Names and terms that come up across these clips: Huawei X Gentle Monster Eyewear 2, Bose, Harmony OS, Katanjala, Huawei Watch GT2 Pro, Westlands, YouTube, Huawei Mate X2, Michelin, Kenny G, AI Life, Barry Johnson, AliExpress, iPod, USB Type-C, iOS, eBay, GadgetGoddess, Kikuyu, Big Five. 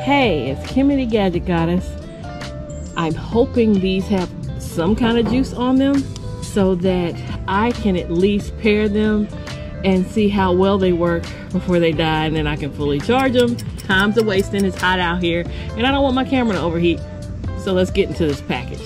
Hey, it's Kimmy the Gadget Goddess. I'm hoping these have some kind of juice on them so that I can at least pair them and see how well they work before they die, and then I can fully charge them. Time's a wasting, it's hot out here, and I don't want my camera to overheat. So let's get into this package.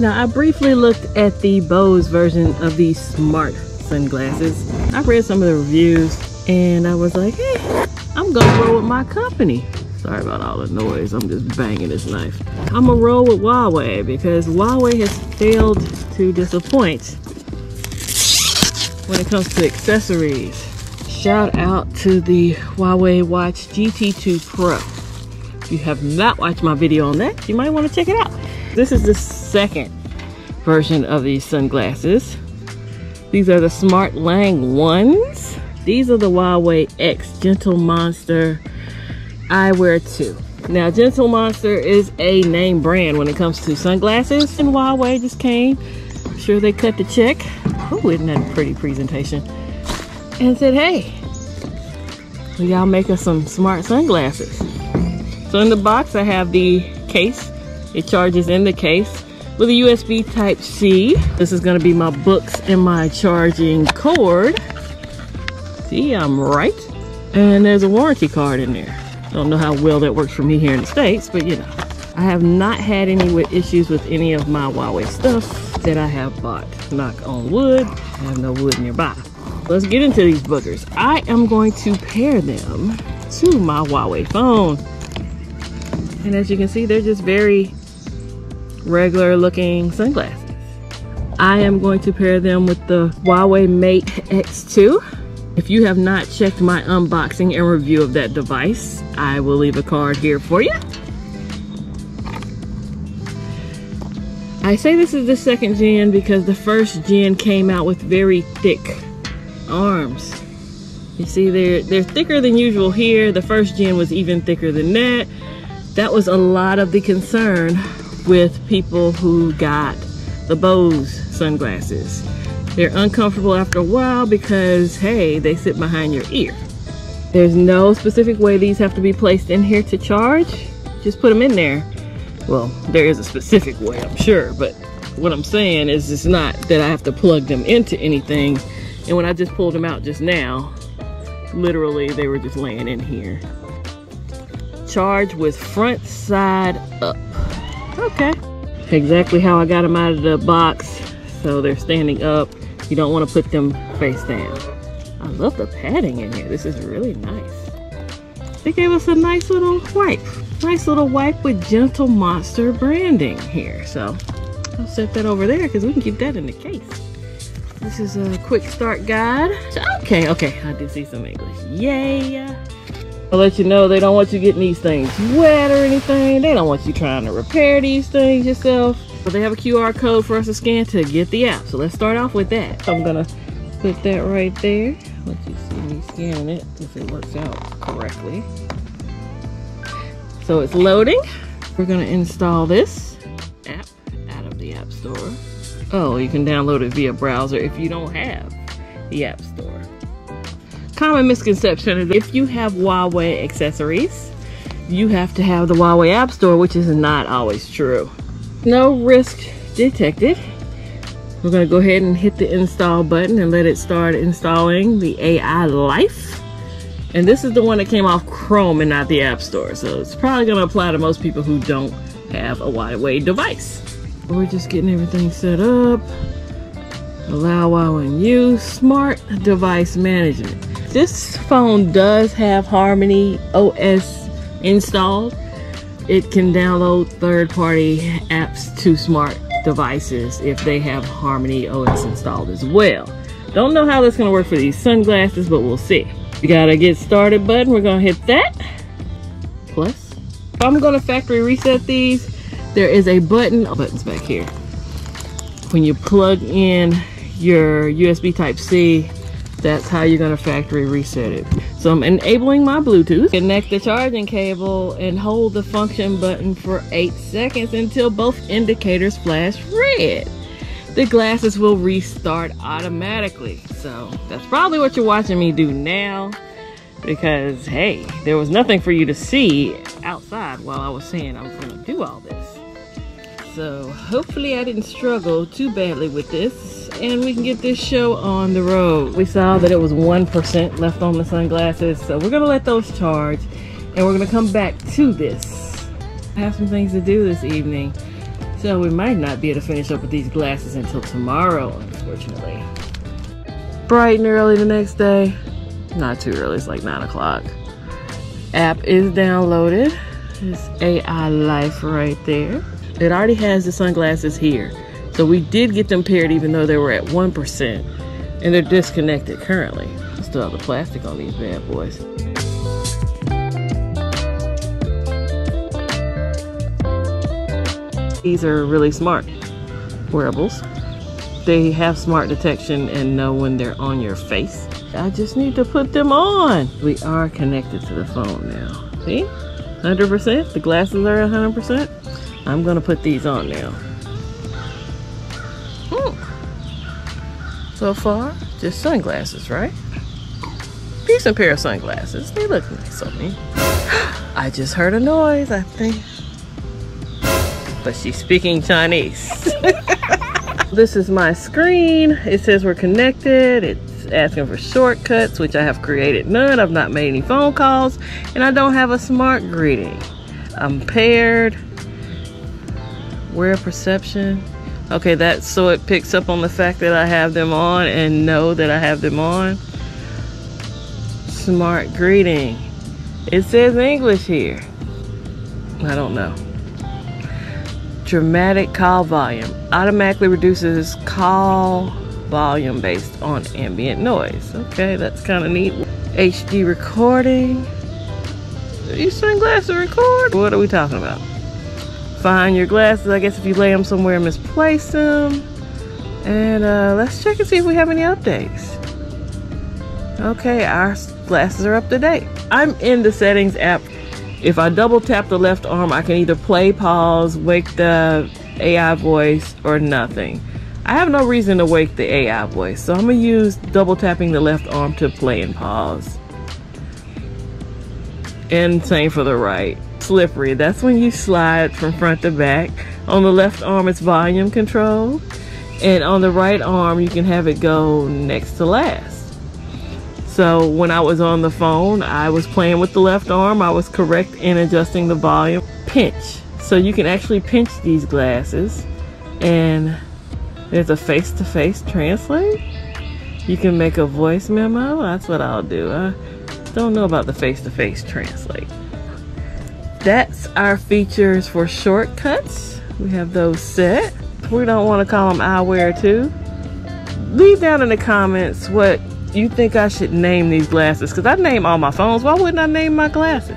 Now, I briefly looked at the Bose version of these smart sunglasses. I read some of the reviews and I was like, hey, I'm gonna roll with my company. Sorry about all the noise, I'm just banging this knife. I'm gonna roll with Huawei because Huawei has failed to disappoint when it comes to accessories. Shout out to the Huawei Watch GT2 Pro. If you have not watched my video on that, you might want to check it out. This is the second version of these sunglasses. These are the Smart Lang ones. These are the Huawei X Gentle Monster Eyewear 2. Now, Gentle Monster is a name brand when it comes to sunglasses, and Huawei just came. I'm sure they cut the check. Oh, isn't that a pretty presentation? And said, hey, will y'all make us some smart sunglasses? So in the box, I have the case. It charges in the case with a USB Type-C. This is gonna be my books and my charging cord. See, I'm right. And there's a warranty card in there. Don't know how well that works for me here in the States, but you know. I have not had any issues with any of my Huawei stuff that I have bought. Knock on wood, I have no wood nearby. Let's get into these boogers. I am going to pair them to my Huawei phone. And as you can see, they're just very regular looking sunglasses. I am going to pair them with the Huawei Mate X2. If you have not checked my unboxing and review of that device, I will leave a card here for you. I say this is the second gen because the first gen came out with very thick arms. You see, they're thicker than usual here. The first gen was even thicker than that. That was a lot of the concern with people who got the Bose sunglasses. They're uncomfortable after a while because, hey, they sit behind your ear. There's no specific way these have to be placed in here to charge. Just put them in there. Well, there is a specific way, I'm sure, but what I'm saying is it's not that I have to plug them into anything. And when I just pulled them out just now, literally they were just laying in here. Charge with front side up. Okay. Exactly how I got them out of the box. So they're standing up. You don't want to put them face down. I love the padding in here. This is really nice. They gave us a nice little wipe. Nice little wipe with Gentle Monster branding here. So I'll set that over there because we can keep that in the case. This is a quick start guide. Okay, I did see some English. Yay! I'll let you know they don't want you getting these things wet or anything. They don't want you trying to repair these things yourself. But they have a QR code for us to scan to get the app. So let's start off with that. I'm gonna put that right there. Let you see me scanning it if it works out correctly. So it's loading. We're gonna install this app out of the App Store. Oh, you can download it via browser if you don't have the App Store. Common misconception is if you have Huawei accessories, you have to have the Huawei App Store, which is not always true. No risk detected. We're gonna go ahead and hit the install button and let it start installing the AI Life. And this is the one that came off Chrome and not the App Store. So it's probably gonna apply to most people who don't have a Huawei device. We're just getting everything set up. Allow while in use. Smart device management. This phone does have Harmony OS installed. It can download third-party apps to smart devices if they have Harmony OS installed as well. Don't know how that's going to work for these sunglasses, but we'll see. We got a get started button. We're going to hit that. Plus, I'm going to factory reset these. There is a button, buttons back here. When you plug in your USB Type-C, that's how you're gonna factory reset it. So I'm enabling my Bluetooth, connect the charging cable, and hold the function button for 8 seconds until both indicators flash red. The glasses will restart automatically. So that's probably what you're watching me do now. because hey, there was nothing for you to see outside while I was saying I was gonna do all this. So hopefully I didn't struggle too badly with this and we can get this show on the road. We saw that it was 1% left on the sunglasses, so we're gonna let those charge and we're gonna come back to this. I have some things to do this evening, so we might not be able to finish up with these glasses until tomorrow, unfortunately. Bright and early the next day. Not too early, it's like 9 o'clock. App is downloaded. It's AI Life right there. It already has the sunglasses here. So we did get them paired even though they were at 1% and they're disconnected currently. I still have the plastic on these bad boys. These are really smart wearables. They have smart detection and know when they're on your face. I just need to put them on. We are connected to the phone now. See, 100%, the glasses are 100%. I'm gonna put these on now. So far, just sunglasses, right? Decent pair of sunglasses, they look nice on me. I just heard a noise, I think. But she's speaking Chinese. This is my screen. It says we're connected. It's asking for shortcuts, which I have created none. I've not made any phone calls, and I don't have a smart greeting. I'm paired. Wear perception. Okay, that's so it picks up on the fact that I have them on and know that I have them on. Smart greeting. It says English here. I don't know. Dramatic call volume. Automatically reduces call volume based on ambient noise. Okay, that's kind of neat. HD recording. Are you sunglasses record? What are we talking about? Find your glasses. I guess if you lay them somewhere and misplace them. And let's check and see if we have any updates. Okay, our glasses are up to date. I'm in the settings app. If I double tap the left arm, I can either play, pause, wake the AI voice, or nothing. I have no reason to wake the AI voice, so I'm gonna use double tapping the left arm to play and pause. And same for the right. Slippery, that's when you slide from front to back. On the left arm, it's volume control. And on the right arm, you can have it go next to last. So when I was on the phone, I was playing with the left arm. I was correct in adjusting the volume. Pinch. So you can actually pinch these glasses. And there's a face-to-face translate. You can make a voice memo. That's what I'll do. I don't know about the face-to-face translate. That's our features for shortcuts. We have those set. We don't want to call them eyewear 2. Leave down in the comments what you think I should name these glasses, because I name all my phones. Why wouldn't I name my glasses?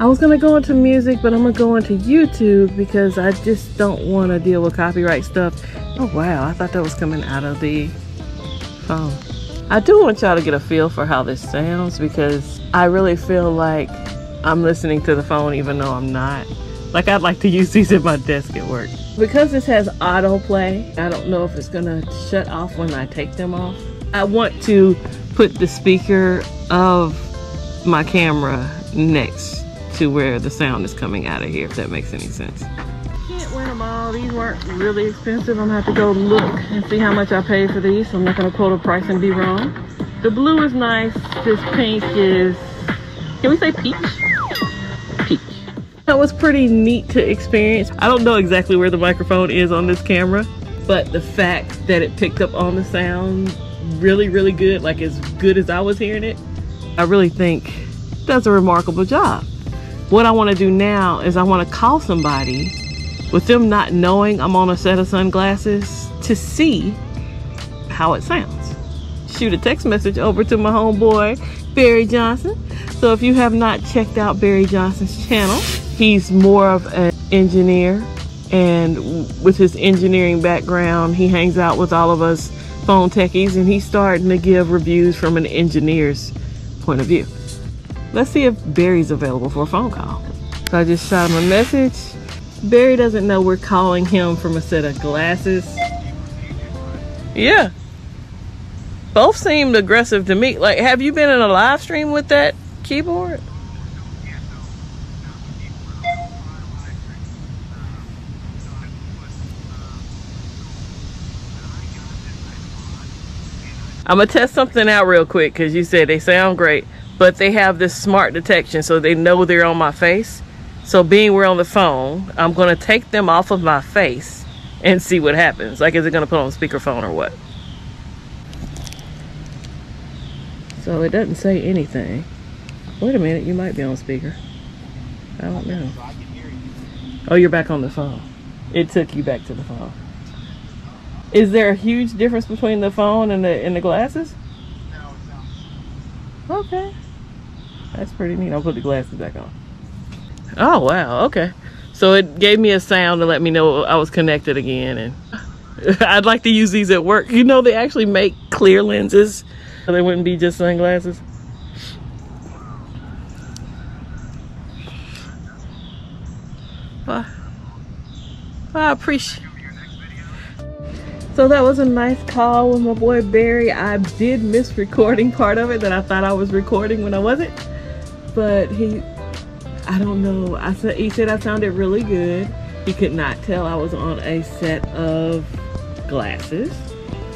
I was gonna go into music, but I'm gonna go into YouTube because I just don't want to deal with copyright stuff. Oh wow, I thought that was coming out of the phone. I do want y'all to get a feel for how this sounds, because I really feel like I'm listening to the phone even though I'm not. Like, I'd like to use these at my desk at work. Because this has autoplay, I don't know if it's gonna shut off when I take them off. I want to put the speaker of my camera next to where the sound is coming out of here, if that makes any sense. Can't wear them all. These weren't really expensive. I'm gonna have to go look and see how much I paid for these. So I'm not gonna quote a price and be wrong. The blue is nice. This pink is, can we say peach? Peach. That was pretty neat to experience. I don't know exactly where the microphone is on this camera, but the fact that it picked up on the sound really good, like as good as I was hearing it, I really think that's a remarkable job. What I want to do now is I want to call somebody with them not knowing I'm on a set of sunglasses to see how it sounds. Shoot a text message over to my homeboy Barry Johnson. So if you have not checked out Barry Johnson's channel, he's more of an engineer, and with his engineering background he hangs out with all of us phone techies, and he's starting to give reviews from an engineer's point of view. Let's see if Barry's available for a phone call. So I just shot him a message. Barry doesn't know we're calling him from a set of glasses. Yeah. Both seemed aggressive to me. Like, have you been in a live stream with that keyboard? Yeah, no, not with keyboard. I'm gonna test something out real quick because you said they sound great, but they have this smart detection, so they know they're on my face. So being we're on the phone, I'm gonna take them off of my face and see what happens. Like, is it gonna put on speakerphone or what? So it doesn't say anything. Wait a minute, you might be on speaker. I don't know. Oh, you're back on the phone. It took you back to the phone. Is there a huge difference between the phone and the glasses? No, it's not. Okay. That's pretty neat. I'll put the glasses back on. Oh, wow. Okay. So it gave me a sound to let me know I was connected again. And I'd like to use these at work. You know, they actually make clear lenses. So they wouldn't be just sunglasses. Well, I appreciate it. So that was a nice call with my boy Barry. I did miss recording part of it that I thought I was recording when I wasn't. But I don't know. He said I sounded really good. He could not tell I was on a set of glasses.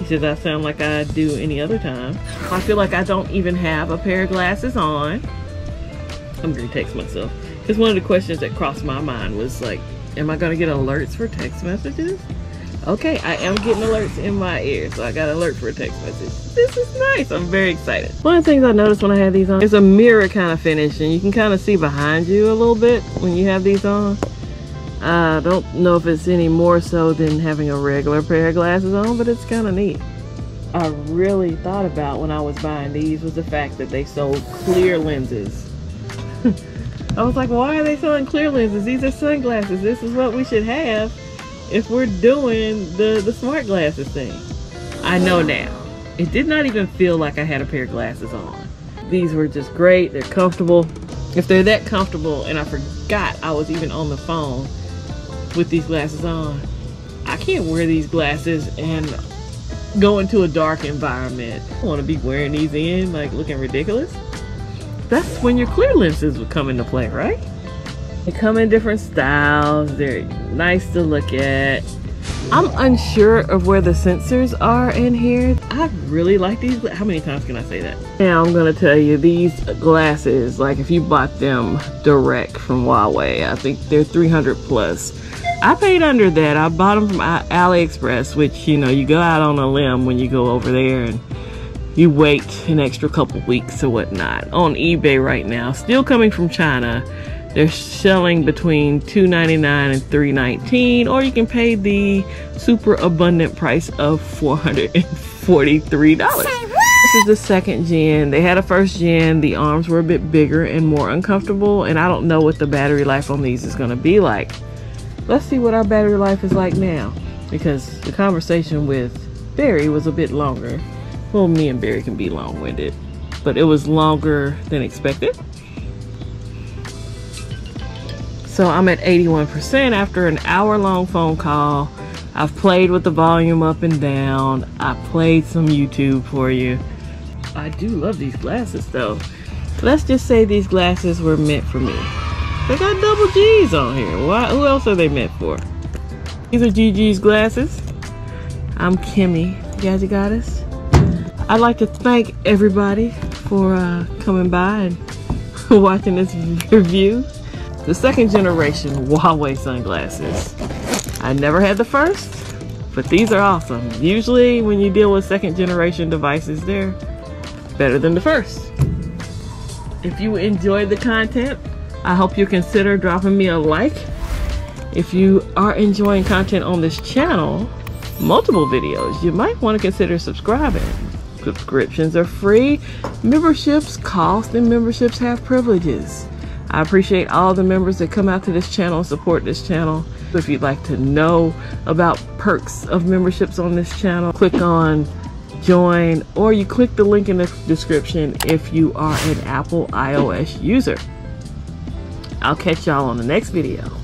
He says I sound like I do any other time. I feel like I don't even have a pair of glasses on. I'm gonna text myself. Because one of the questions that crossed my mind was like, am I gonna get alerts for text messages? Okay, I am getting alerts in my ear, so I got an alert for a text message. This is nice, I'm very excited. One of the things I noticed when I had these on is a mirror kind of finish, and you can kind of see behind you a little bit when you have these on. I don't know if it's any more so than having a regular pair of glasses on, but it's kind of neat. I really thought about when I was buying these was the fact that they sold clear lenses. I was like, why are they selling clear lenses? These are sunglasses. This is what we should have if we're doing the smart glasses thing. I know now. It did not even feel like I had a pair of glasses on. These were just great. They're comfortable. If they're that comfortable, and I forgot I was even on the phone with these glasses on. I can't wear these glasses and go into a dark environment. I don't want to be wearing these in, like, looking ridiculous. That's when your clear lenses would come into play, right? They come in different styles. They're nice to look at. I'm unsure of where the sensors are in here. I really like these. How many times can I say that? Now I'm gonna tell you, these glasses, like if you bought them direct from Huawei, I think they're 300 plus. I paid under that. I bought them from AliExpress, which, you know, you go out on a limb when you go over there and you wait an extra couple weeks or whatnot. On eBay right now, still coming from China, they're selling between $299 and $319, or you can pay the super abundant price of $443. This is the second gen. They had a first gen. The arms were a bit bigger and more uncomfortable, and I don't know what the battery life on these is gonna be like. Let's see what our battery life is like now, because the conversation with Barry was a bit longer. Well, me and Barry can be long-winded, but it was longer than expected. So I'm at 81% after an hour-long phone call. I've played with the volume up and down. I played some YouTube for you. I do love these glasses though. Let's just say these glasses were meant for me. They got double G's on here. Why? Who else are they meant for? These are GG's glasses. I'm Kimmy, Jazzy Goddess. I'd like to thank everybody for coming by and watching this review. The second generation Huawei sunglasses. I never had the first, but these are awesome. Usually when you deal with second generation devices, they're better than the first. If you enjoyed the content, I hope you consider dropping me a like. If you are enjoying content on this channel, multiple videos, you might want to consider subscribing. Subscriptions are free. Memberships cost, and memberships have privileges. I appreciate all the members that come out to this channel and support this channel. If you'd like to know about perks of memberships on this channel, click on join, or you click the link in the description if you are an Apple iOS user. I'll catch y'all on the next video.